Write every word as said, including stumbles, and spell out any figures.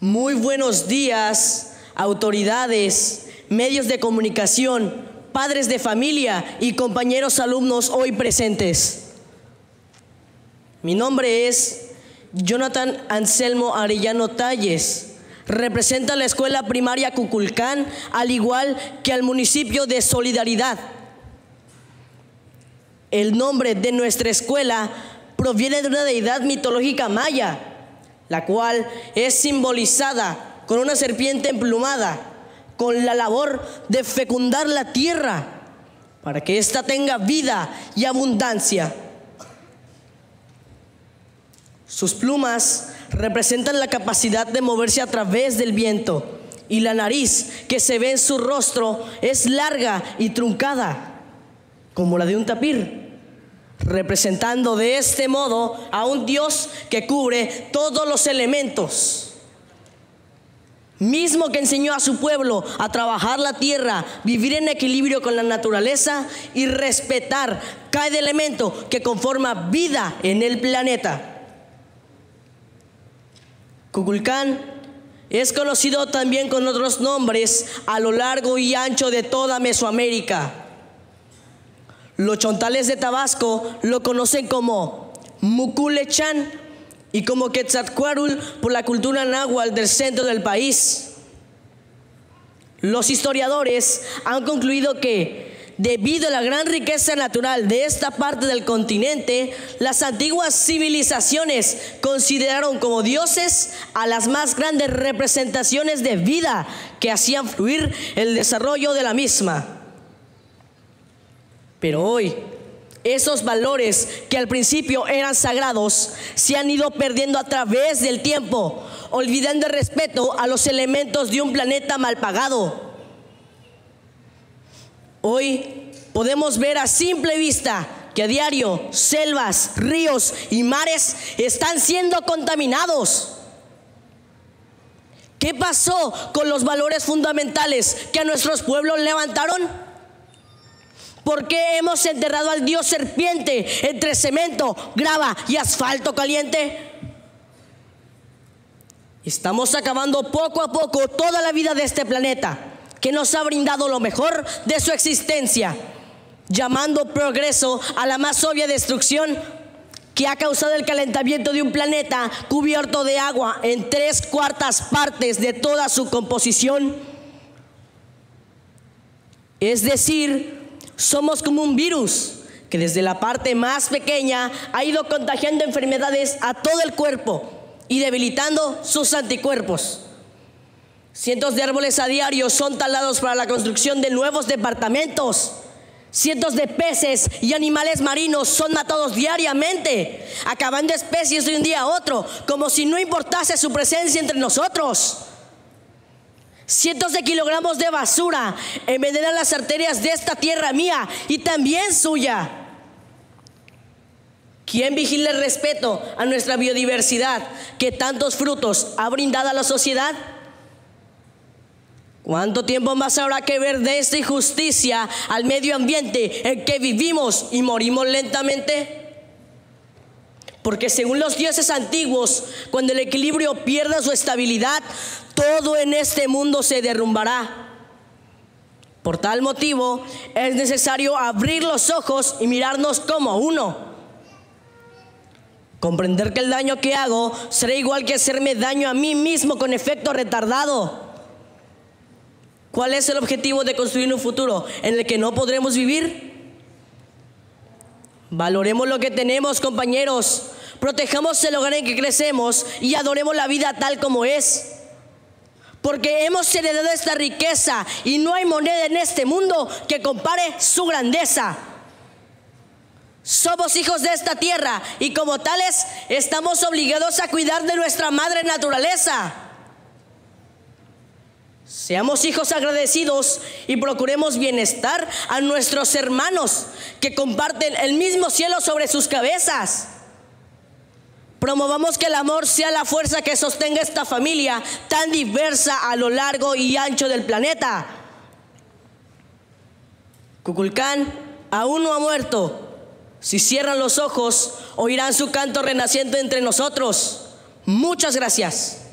Muy buenos días, autoridades, medios de comunicación, padres de familia y compañeros alumnos hoy presentes. Mi nombre es Jonathan Anselmo Arellano Talles. Representa la escuela primaria Kukulcán, al igual que al municipio de Solidaridad. El nombre de nuestra escuela proviene de una deidad mitológica maya, la cual es simbolizada con una serpiente emplumada, con la labor de fecundar la tierra para que ésta tenga vida y abundancia. Sus plumas representan la capacidad de moverse a través del viento, y la nariz que se ve en su rostro es larga y truncada, como la de un tapir, representando de este modo a un dios que cubre todos los elementos, mismo que enseñó a su pueblo a trabajar la tierra, vivir en equilibrio con la naturaleza y respetar cada elemento que conforma vida en el planeta. Kukulcán es conocido también con otros nombres a lo largo y ancho de toda Mesoamérica. Los chontales de Tabasco lo conocen como Muculechan y como Quetzalcoatl por la cultura náhuatl del centro del país. Los historiadores han concluido que, debido a la gran riqueza natural de esta parte del continente, las antiguas civilizaciones consideraron como dioses a las más grandes representaciones de vida que hacían fluir el desarrollo de la misma. Pero hoy, esos valores que al principio eran sagrados se han ido perdiendo a través del tiempo, olvidando el respeto a los elementos de un planeta mal pagado. Hoy podemos ver a simple vista que a diario selvas, ríos y mares están siendo contaminados. ¿Qué pasó con los valores fundamentales que nuestros pueblos levantaron? ¿Por qué hemos enterrado al dios serpiente entre cemento, grava y asfalto caliente? Estamos acabando poco a poco toda la vida de este planeta, que nos ha brindado lo mejor de su existencia, llamando progreso a la más obvia destrucción que ha causado el calentamiento de un planeta cubierto de agua en tres cuartas partes de toda su composición. Es decir, somos como un virus que desde la parte más pequeña ha ido contagiando enfermedades a todo el cuerpo y debilitando sus anticuerpos. Cientos de árboles a diario son talados para la construcción de nuevos departamentos. Cientos de peces y animales marinos son matados diariamente, acabando especies de un día a otro, como si no importase su presencia entre nosotros. Cientos de kilogramos de basura envenenan las arterias de esta tierra mía y también suya. ¿Quién vigila el respeto a nuestra biodiversidad que tantos frutos ha brindado a la sociedad? ¿Cuánto tiempo más habrá que ver de esta injusticia al medio ambiente en que vivimos y morimos lentamente? Porque según los dioses antiguos, cuando el equilibrio pierda su estabilidad, todo en este mundo se derrumbará. Por tal motivo, es necesario abrir los ojos y mirarnos como uno. Comprender que el daño que hago será igual que hacerme daño a mí mismo con efecto retardado. ¿Cuál es el objetivo de construir un futuro en el que no podremos vivir? Valoremos lo que tenemos, compañeros. Protejamos el hogar en que crecemos y adoremos la vida tal como es. Porque hemos heredado esta riqueza y no hay moneda en este mundo que compare su grandeza. Somos hijos de esta tierra y como tales estamos obligados a cuidar de nuestra madre naturaleza. Seamos hijos agradecidos y procuremos bienestar a nuestros hermanos que comparten el mismo cielo sobre sus cabezas. Promovamos que el amor sea la fuerza que sostenga esta familia tan diversa a lo largo y ancho del planeta. Kukulcán aún no ha muerto. Si cierran los ojos, oirán su canto renaciendo entre nosotros. Muchas gracias.